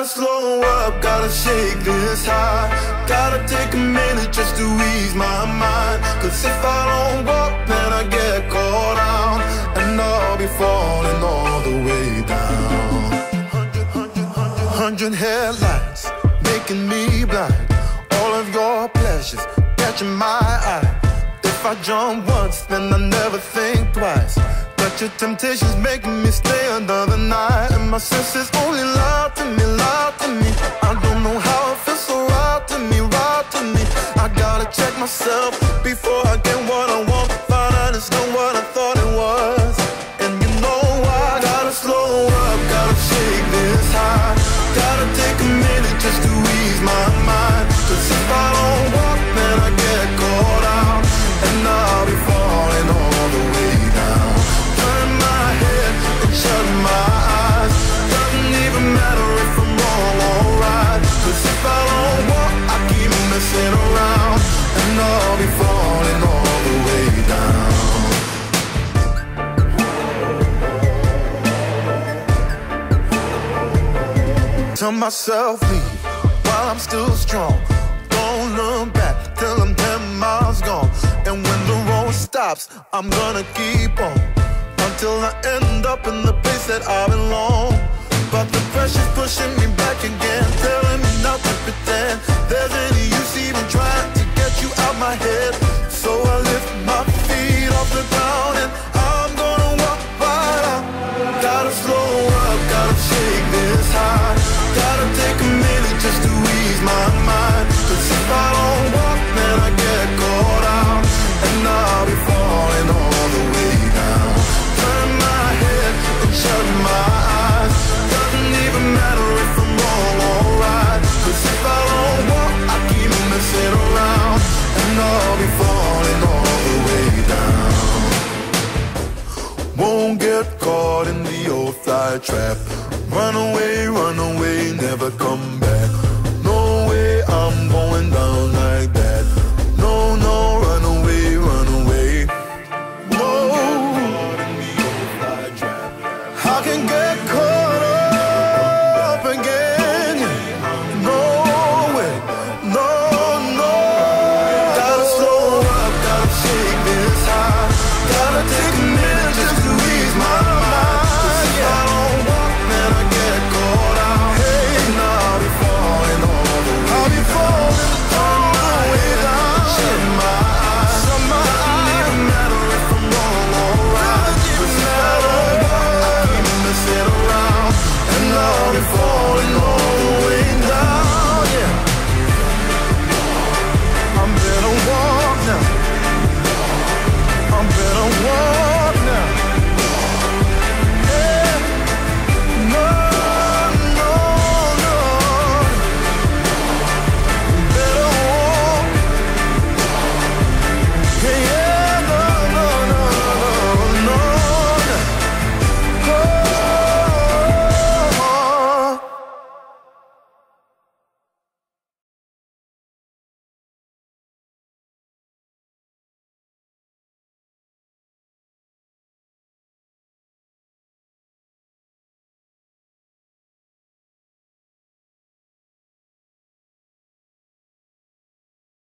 Gotta slow up, gotta shake this high. Gotta take a minute just to ease my mind. Cause if I don't walk, then I get caught out, and I'll be falling all the way down. 100 headlights, making me blind. All of your pleasures, catching my eye. If I jump once, then I never think twice. But your temptation's making me stay another night, and my senses only lie to me, lie to me. I don't know how it feels so right to me, right to me. I gotta check myself before I get what I want. Find out it's not what I thought it was, and you know why. Gotta slow up, gotta shake this high. Gotta take a minute just to ease my mind. Cause if I don't walk, then I get caught out, and I'll be falling all the way down. Turn my head and shut my eyes. Doesn't even matter if I'm wrong or right. Cause if I don't walk, I keep messing around, and I'll be falling all the way down. Tell myself leave while I'm still strong. Don't look back till I'm 10 miles gone. And when the road stops, I'm gonna keep on until I end up in the place that I belong. But the pressure's pushing me back again, telling me not to pretend there's any use even trying to get you out my head. So I lift my feet off the ground and I'm gonna walk right out. Gotta slow up, gotta shake this high. Gotta take a minute just to ease my mind. Cause if I don't walk, then I get caught out, and I'll be falling all the way down. Turn my head and shut my eyes. Doesn't even matter if I'm wrong or right. Cause if I don't walk, I keep messing around, and I'll be falling all the way down. Won't get caught in the old fly trap. Run away, never come back.